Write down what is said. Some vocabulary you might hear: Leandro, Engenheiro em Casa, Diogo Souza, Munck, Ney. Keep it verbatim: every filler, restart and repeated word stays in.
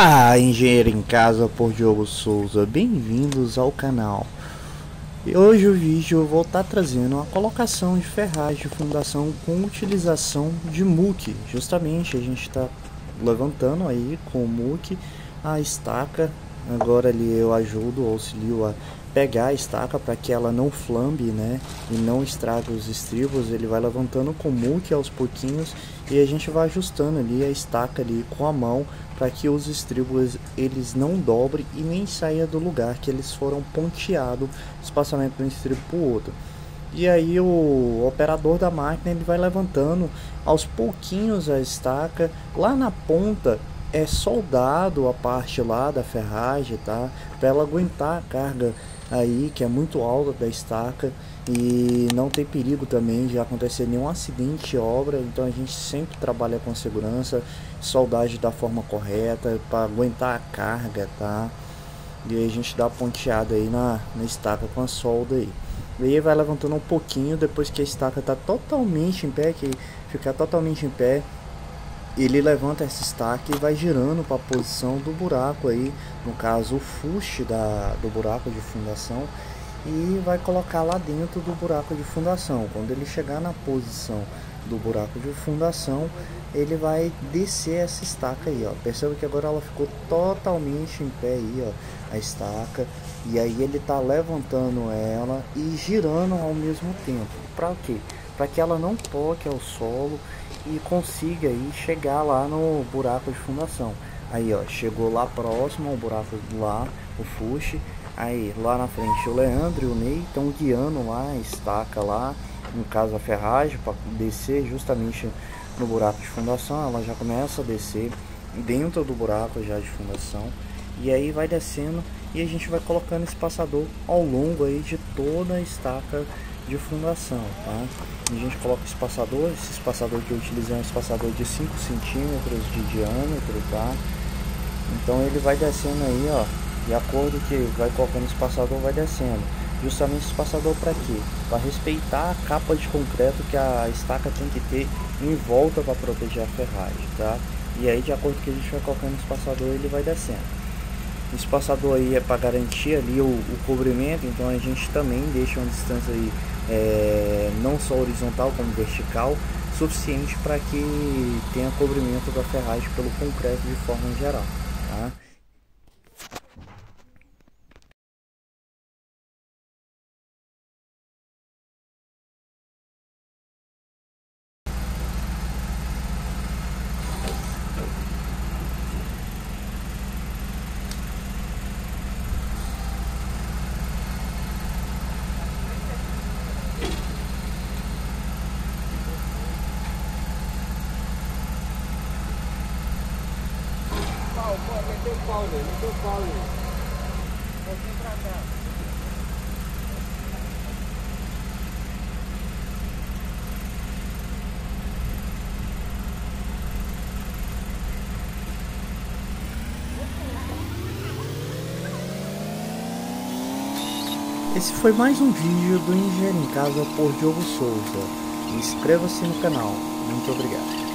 Olá, Engenheiro em Casa por Diogo Souza, bem-vindos ao canal. Hoje o vídeo eu vou estar trazendo a colocação de ferragem de fundação com utilização de Munck. Justamente a gente está levantando aí com o Munck a estaca, agora ali eu ajudo, auxilio a pegar a estaca para que ela não flambe, né, e não estrague os estribos. Ele vai levantando com o Munck aos pouquinhos e a gente vai ajustando ali a estaca ali com a mão para que os estribos eles não dobrem e nem saia do lugar que eles foram ponteados, espaçamento de um estribo para o outro. E aí o operador da máquina ele vai levantando aos pouquinhos a estaca. Lá na ponta é soldado a parte lá da ferragem, tá, para ela aguentar a carga aí que é muito alta da estaca e não tem perigo também de acontecer nenhum acidente de obra. Então a gente sempre trabalha com segurança, soldagem da forma correta para aguentar a carga, tá? E aí a gente dá a ponteada aí na, na estaca com a solda aí. E aí vai levantando um pouquinho, depois que a estaca tá totalmente em pé, que ficar totalmente em pé, ele levanta essa estaca e vai girando para a posição do buraco aí, no caso o fuste da, do buraco de fundação, e vai colocar lá dentro do buraco de fundação. Quando ele chegar na posição do buraco de fundação, ele vai descer essa estaca aí, ó. Perceba que agora ela ficou totalmente em pé aí, ó, a estaca, e aí ele tá levantando ela e girando ao mesmo tempo. Para quê? Para que ela não toque ao solo e consiga aí chegar lá no buraco de fundação. Aí, ó, chegou lá próximo ao buraco lá, o fuste. Aí lá na frente o Leandro e o Ney estão guiando lá a estaca lá, no caso a ferragem, para descer justamente no buraco de fundação. Ela já começa a descer dentro do buraco já de fundação, e aí vai descendo e a gente vai colocando espaçador ao longo aí de toda a estaca de fundação, tá? A gente coloca o espaçador. Esse espaçador que eu utilizei é um espaçador de cinco centímetros de diâmetro, tá? Então ele vai descendo aí, ó, de acordo que vai colocando o espaçador, vai descendo. Justamente o espaçador para quê? Para respeitar a capa de concreto que a estaca tem que ter em volta para proteger a ferragem, tá? E aí de acordo que a gente vai colocando o espaçador, ele vai descendo. O espaçador aí é para garantir ali o, o cobrimento, então a gente também deixa uma distância aí, é, não só horizontal como vertical, suficiente para que tenha cobrimento da ferragem pelo concreto de forma geral, tá? Esse foi mais um vídeo do Engenheiro em Casa por Diogo Souza. Inscreva-se no canal. Muito obrigado.